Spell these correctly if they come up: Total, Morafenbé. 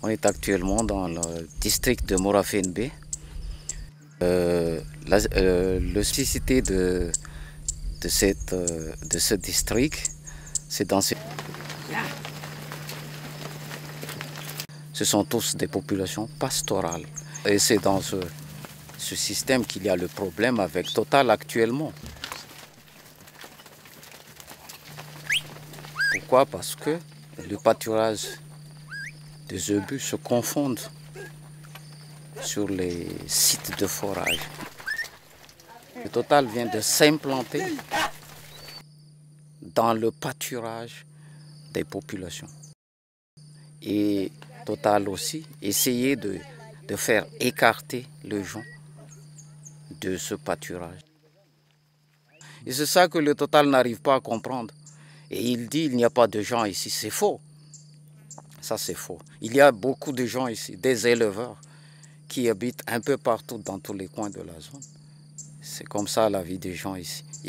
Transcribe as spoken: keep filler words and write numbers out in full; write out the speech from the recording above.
On est actuellement dans le district de Morafenbé. Euh, la euh, l'unicité de, de, cette, de ce district, c'est dans ce... Ce sont tous des populations pastorales. Et c'est dans ce, ce système qu'il y a le problème avec Total actuellement. Pourquoi? Parce que le pâturage des obus se confondent sur les sites de forage. Le Total vient de s'implanter dans le pâturage des populations. Et Total aussi, essayer de, de faire écarter les gens de ce pâturage. Et c'est ça que le Total n'arrive pas à comprendre. Et il dit il n'y a pas de gens ici, c'est faux. Ça c'est faux. Il y a beaucoup de gens ici, des éleveurs, qui habitent un peu partout dans tous les coins de la zone. C'est comme ça la vie des gens ici.